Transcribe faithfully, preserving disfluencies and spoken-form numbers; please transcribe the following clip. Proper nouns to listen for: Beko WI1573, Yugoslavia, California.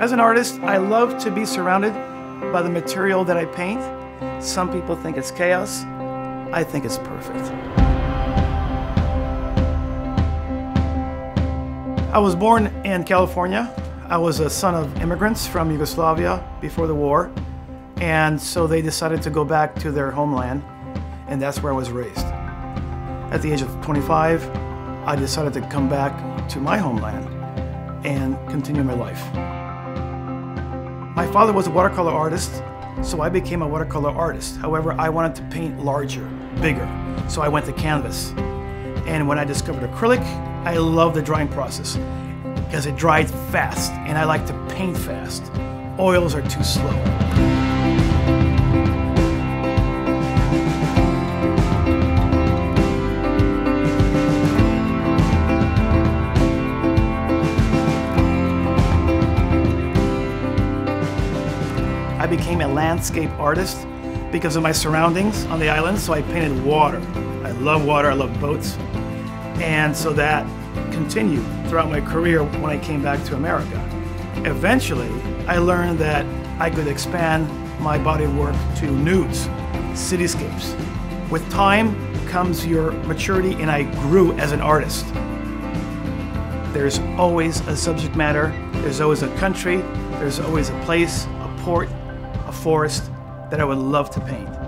As an artist, I love to be surrounded by the material that I paint. Some people think it's chaos. I think it's perfect. I was born in California. I was a son of immigrants from Yugoslavia before the war, and so they decided to go back to their homeland, and that's where I was raised. At the age of twenty-five, I decided to come back to my homeland and continue my life. My father was a watercolor artist, so I became a watercolor artist. However, I wanted to paint larger, bigger, so I went to canvas. And when I discovered acrylic, I loved the drying process because it dried fast, and I like to paint fast. Oils are too slow. I became a landscape artist because of my surroundings on the island, so I painted water. I love water, I love boats. And so that continued throughout my career when I came back to America. Eventually, I learned that I could expand my body of work to nudes, cityscapes. With time comes your maturity, and I grew as an artist. There's always a subject matter, there's always a country, there's always a place, a port, a forest that I would love to paint.